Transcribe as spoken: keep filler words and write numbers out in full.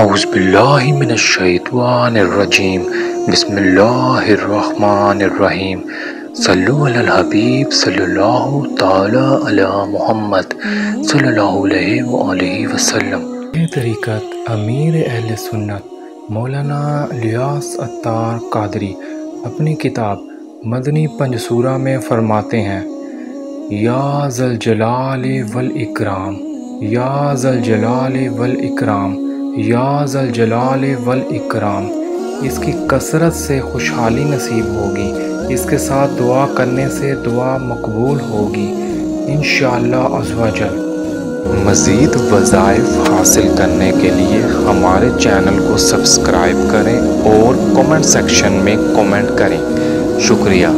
أعوذ بالله من الشيطان الرجيم، بسم الله الرحمن الرحيم. صلوا على الحبيب صلى الله تعالی علی محمد صلی اللہ علیہ وآلہ وسلم. یہ طریقت امیر اہل سنت مولانا الیاس عطار قادری اپنی کتاب مدنی پنج سورہ میں فرماتے ہیں: یا ذل جلال والاکرام، یا ذل جلال والاکرام، یا ذل جلال والاکرام. اس کی کثرت سے خوشحالی نصیب ہوگی، اس کے ساتھ دعا کرنے سے دعا مقبول ہوگی انشاءاللہ عز و جل. مزید وظائف حاصل کرنے کے لیے ہمارے چینل کو سبسکرائب کریں اور کومنٹ سیکشن میں کومنٹ کریں. شکریہ.